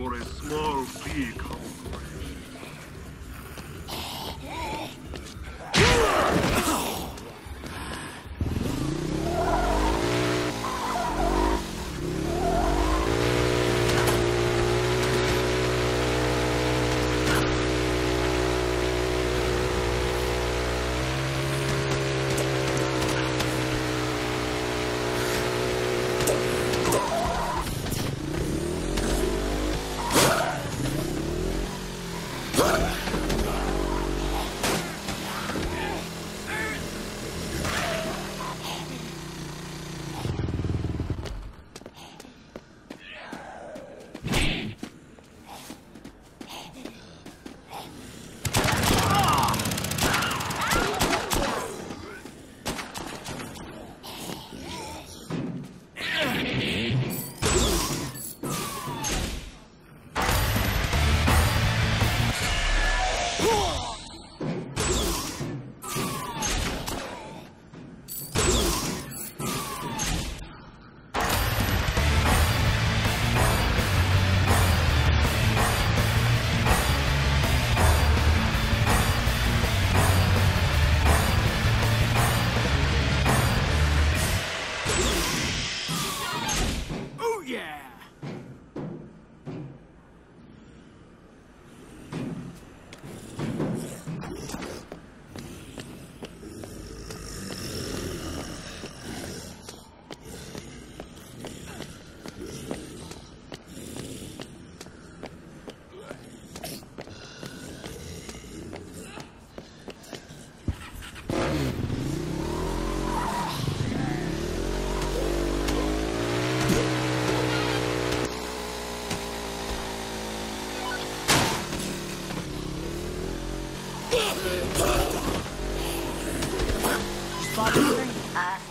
for a small fee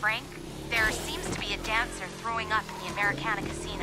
Frank, there seems to be a dancer throwing up in the Americana casino.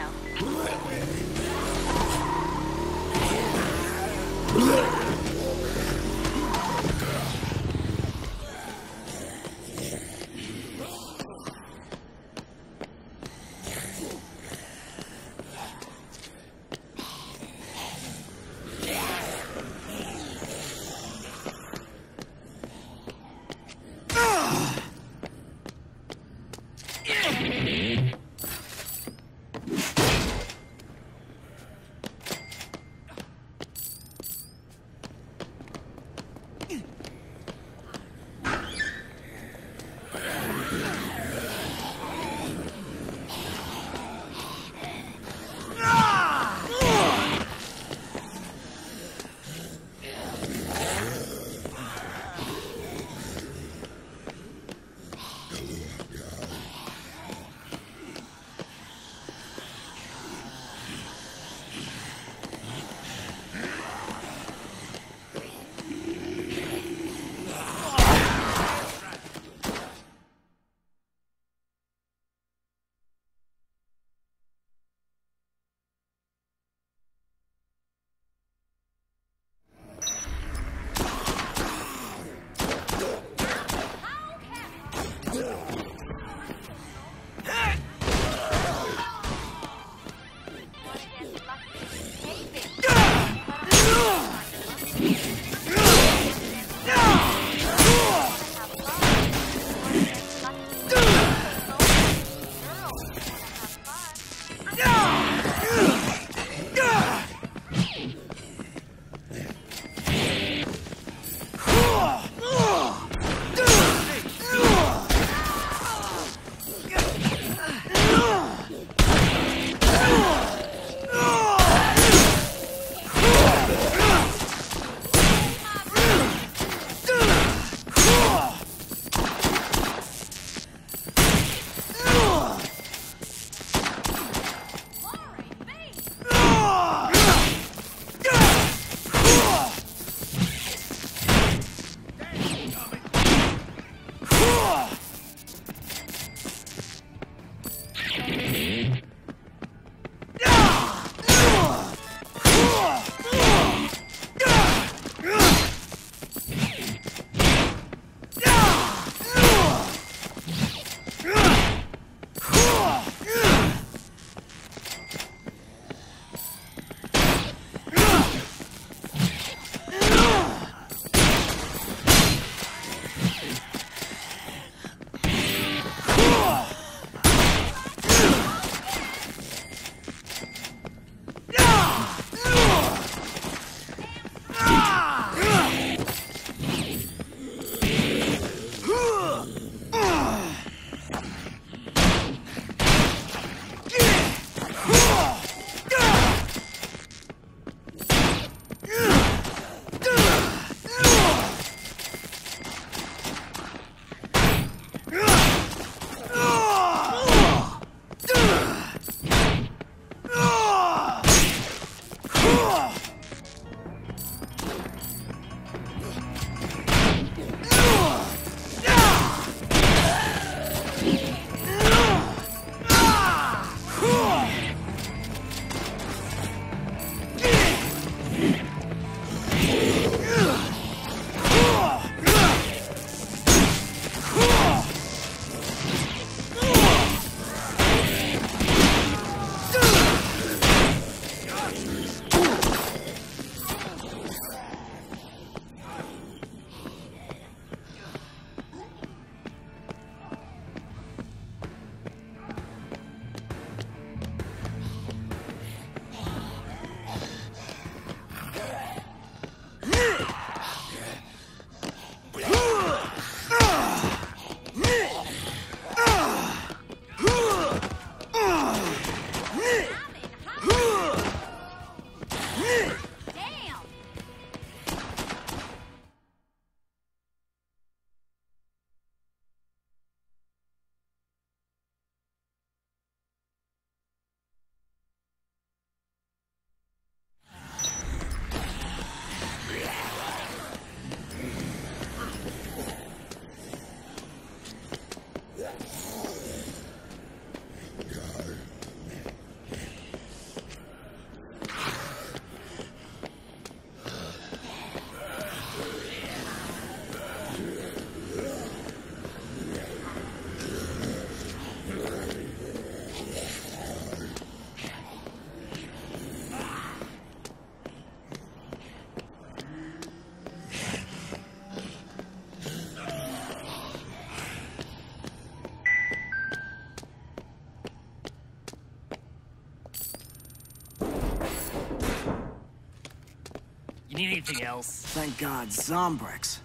Need anything else? Thank God, Zombrex.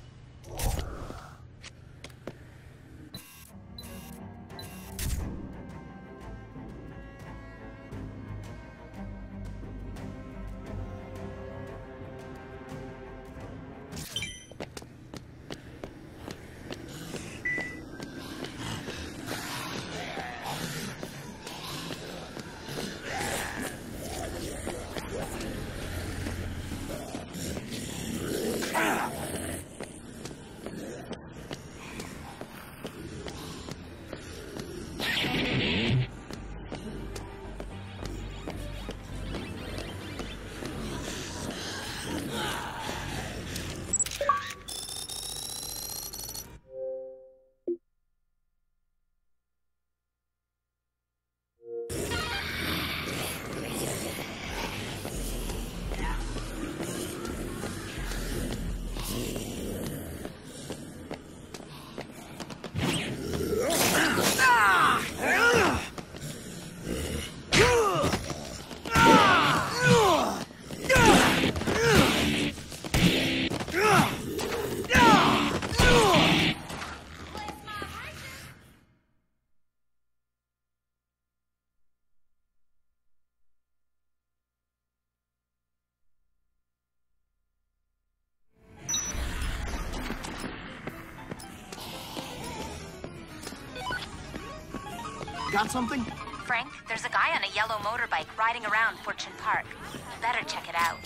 Got something? Frank, there's a guy on a yellow motorbike riding around Fortune Park. You better check it out.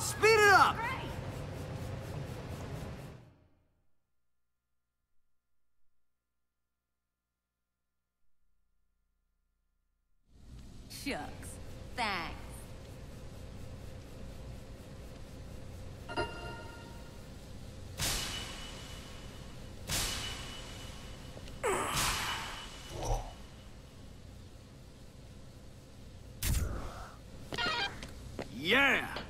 Speed it up! Shucks. Thanks. Yeah!